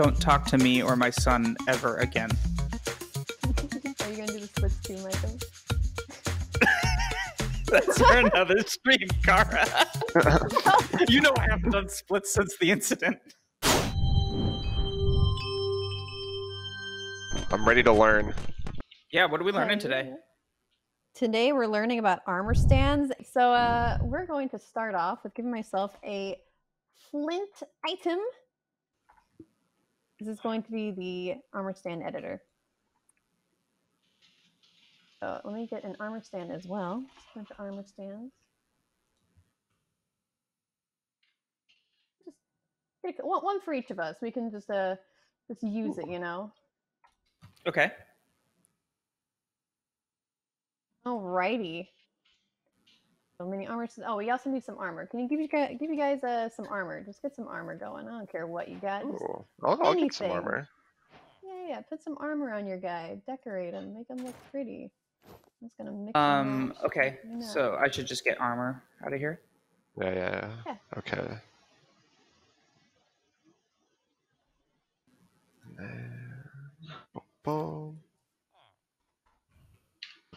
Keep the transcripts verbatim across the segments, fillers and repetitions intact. don't talk to me or my son ever again. Are you going to do the Switch too, Michael? That's for another stream, Kara. You know I haven't done splits since the incident. I'm ready to learn. Yeah, what are we learning today? Today we're learning about armor stands. So uh, we're going to start off with giving myself a flint item. This is going to be the armor stand editor. So let me get an armor stand as well. Just a bunch of armor stands. Just pick one for each of us. We can just uh just use it, you know. Okay. Alrighty. So many armor. Oh, we also need some armor. Can you give you guys, give you guys uh, some armor? Just get some armor going. I don't care what you got. Just Ooh, I'll, I'll get some armor. Yeah, yeah. Put some armor on your guy. Decorate him. Make him look pretty. I'm just gonna mix. Um. Okay. You know. So I should just get armor out of here. Yeah. Yeah. yeah. Okay. Boom.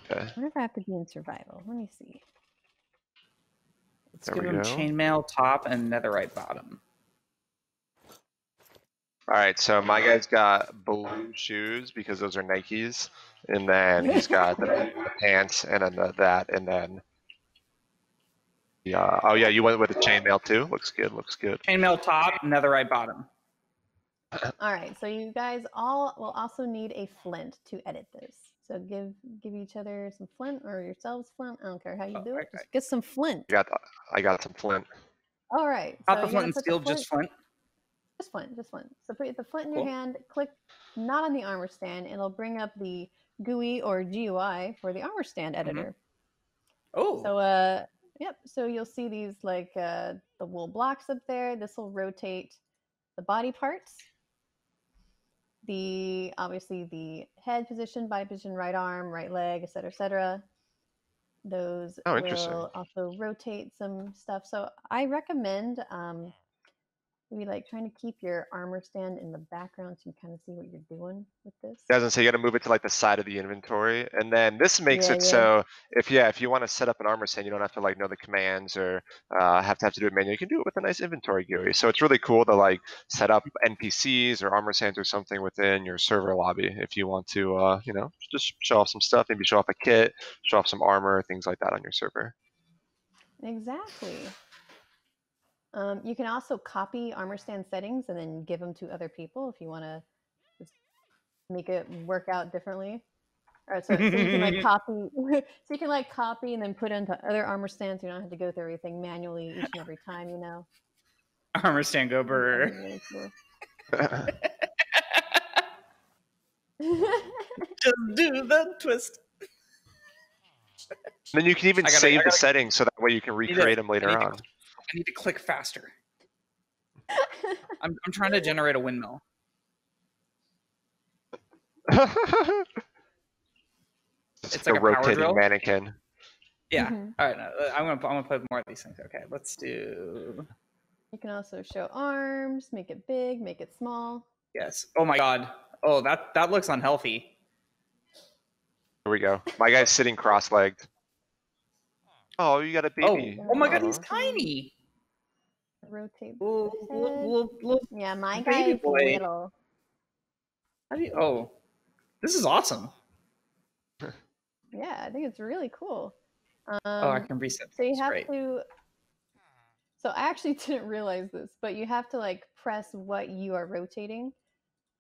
Okay. I wonder if I have to be in survival. Let me see. Let's there give him chainmail top and netherite bottom. All right, so my guy's got blue shoes because those are Nikes, and then he's got the, the pants and then the, that, and then yeah. Oh yeah, you went with the chainmail too. Looks good. Looks good. Chainmail top, netherite bottom. All right, so you guys all will also need a flint to edit this. So give give each other some flint or yourselves flint. I don't care how you oh, do right, it. Just right. Get some flint. I got the, I got some flint. All right. Not so the flint and steel, flint, just flint. Just flint, just flint. So put the flint in cool. your hand. Click not on the armor stand. It'll bring up the G U I or G U I for the armor stand editor. Mm-hmm. Oh. So uh, yep. So you'll see these like uh, the wool blocks up there. This will rotate the body parts. The obviously the head position, body position, right arm, right leg, et cetera, et cetera. Those oh, will also rotate some stuff. So I recommend um, maybe like trying to keep your armor stand in the background so you kind of see what you're doing with this. Doesn't say so you got to move it to like the side of the inventory, and then this makes yeah, it yeah. so if yeah if you want to set up an armor stand, you don't have to like know the commands or uh, have to have to do it manually. You can do it with a nice inventory G U I. So it's really cool to like set up N P Cs or armor stands or something within your server lobby if you want to uh, you know just show off some stuff, maybe show off a kit, show off some armor, things like that on your server. Exactly. Um, you can also copy armor stand settings and then give them to other people if you want to just make it work out differently. All right, so, so you can like copy, so you can like copy and then put into other armor stands. You don't have to go through everything manually each and every time, you know. Armor stand go burr. Just do the twist. Then you can even gotta, save the settings so that way you can recreate them later on. I need to click faster. I'm, I'm trying to generate a windmill. It's, it's like a, a rotating drill. Mannequin. Yeah. Mm-hmm. All right. No, I'm gonna I'm gonna play more of these things. Okay. Let's do. You can also show arms. Make it big. Make it small. Yes. Oh my God. Oh, that that looks unhealthy. Here we go. My guy's sitting cross-legged. Oh, you got a baby. Oh, oh my God, he's tiny. Rotate. Ooh, little, little, yeah, my guy is little. How do you, oh, this is awesome. Yeah, I think it's really cool. Um, oh, I can reset. So you have to. So I actually didn't realize this, but you have to like press what you are rotating,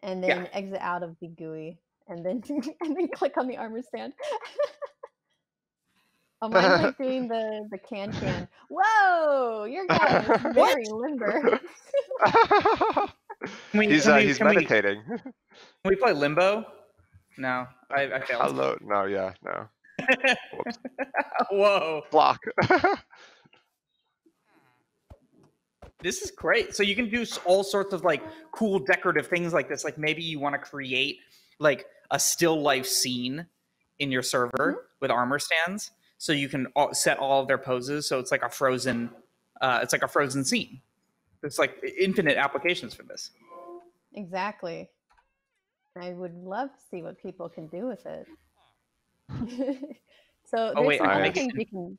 and then yeah. exit out of the G U I, and then and then click on the armor stand. Oh, mine's like doing the, the can-can. Whoa! Your guy is very limber. we, he's uh, we, he's can meditating. We, can we play Limbo? No, I, I failed. Hello. No, yeah, no. Whoa. Block. This is great. So you can do all sorts of like cool decorative things like this. Like maybe you want to create like a still life scene in your server mm-hmm. with armor stands. So you can set all of their poses. So it's like a frozen, uh, it's like a frozen scene. There's like infinite applications for this. Exactly. I would love to see what people can do with it. So oh, wait, I can, you can...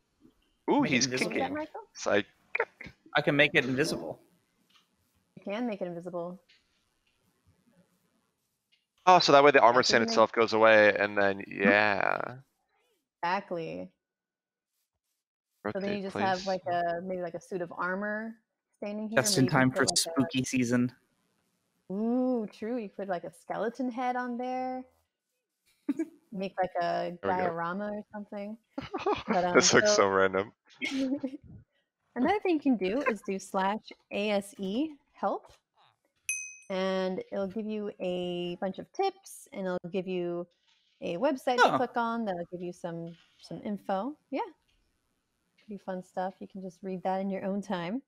Ooh, he's kicking. That, Michael? Psych. I can make it invisible. You can make it invisible. Oh, so that way the armor stand itself make... goes away, and then, yeah. Exactly. Rotate, so then you just please. have like a maybe like a suit of armor standing here. Just in time for like spooky a... season. Ooh, true. You put like a skeleton head on there. Make like a diorama or something. But, um, this looks so, so random. Another thing you can do is do slash ASE help. And it'll give you a bunch of tips, and it'll give you a website oh. to click on that'll give you some some info. Yeah. Pretty fun stuff. You can just read that in your own time.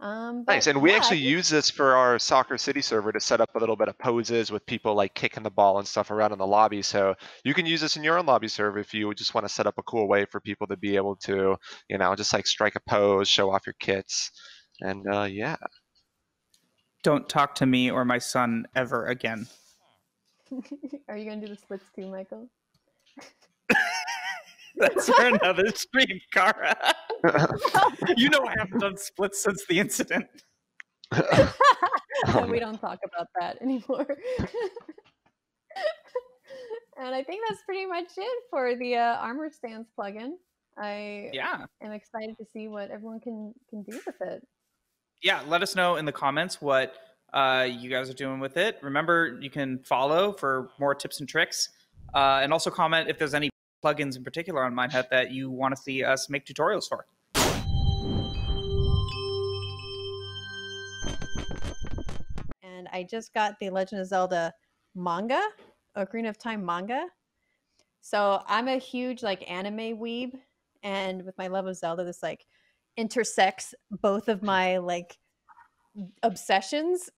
Um, nice, and we yeah, actually use this for our Soccer City server to set up a little bit of poses with people like kicking the ball and stuff around in the lobby. So you can use this in your own lobby server if you just want to set up a cool way for people to be able to, you know, just like strike a pose, show off your kits, and uh, yeah. Don't talk to me or my son ever again. Are you gonna do the splits too, Michael? That's for another stream, Kara. You know I haven't done splits since the incident. And we don't talk about that anymore. And I think that's pretty much it for the uh, Armor Stands plugin. I yeah. am excited to see what everyone can, can do with it. Yeah, let us know in the comments what uh, you guys are doing with it. Remember, you can follow for more tips and tricks. Uh, and also comment if there's any plugins in particular on Mindhut that you want to see us make tutorials for. And I just got the Legend of Zelda manga, Ocarina of Time manga. So I'm a huge like anime weeb, and with my love of Zelda, this like intersects both of my like obsessions.